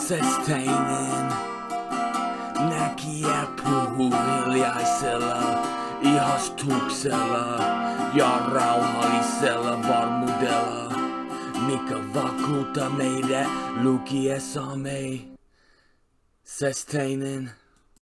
Seesteinen näkijä puhuu hiljaisella ihastuksella ja rauhallisella varmuudella, mikä vakuuttaa meidän lukiessamme. Seesteinen